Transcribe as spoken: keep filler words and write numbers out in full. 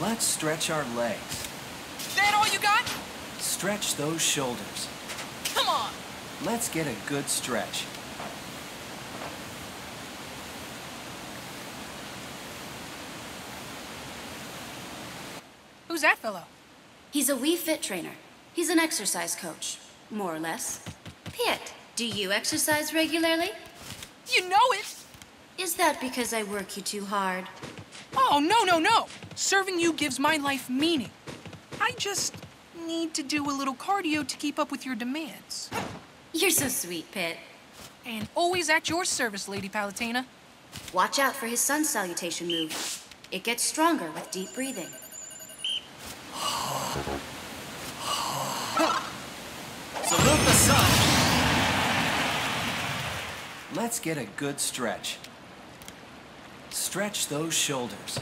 Let's stretch our legs. That all you got? Stretch those shoulders. Come on. Let's get a good stretch. Who's that fellow? He's a Wii Fit Trainer. He's an exercise coach, more or less. Pit, do you exercise regularly? You know it! Is that because I work you too hard? Oh, no, no, no! Serving you gives my life meaning. I just need to do a little cardio to keep up with your demands. You're so sweet, Pit. And always at your service, Lady Palutena. Watch out for his sun salutation move. It gets stronger with deep breathing. Salute the sun! Let's get a good stretch. Stretch those shoulders.